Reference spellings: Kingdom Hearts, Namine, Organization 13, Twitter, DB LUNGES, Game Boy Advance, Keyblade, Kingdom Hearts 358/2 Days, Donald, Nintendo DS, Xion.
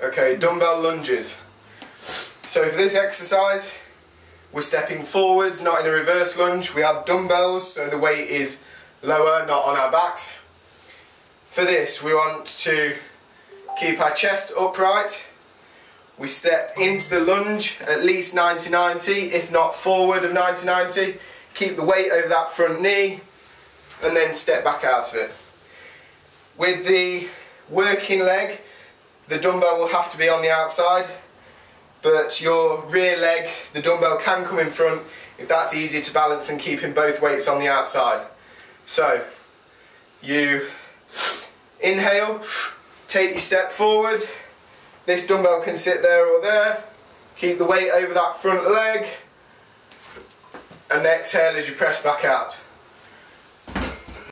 Okay, dumbbell lunges. So for this exercise, we're stepping forwards, not in a reverse lunge. We have dumbbells, so the weight is lower, not on our backs. For this, we want to keep our chest upright. We step into the lunge at least 90-90, if not forward of 90-90. Keep the weight over that front knee, and then step back out of it. With the working leg, the dumbbell will have to be on the outside, but your rear leg, the dumbbell can come in front if that's easier to balance than keeping both weights on the outside. So, you inhale, take your step forward. This dumbbell can sit there or there. Keep the weight over that front leg. And exhale as you press back out.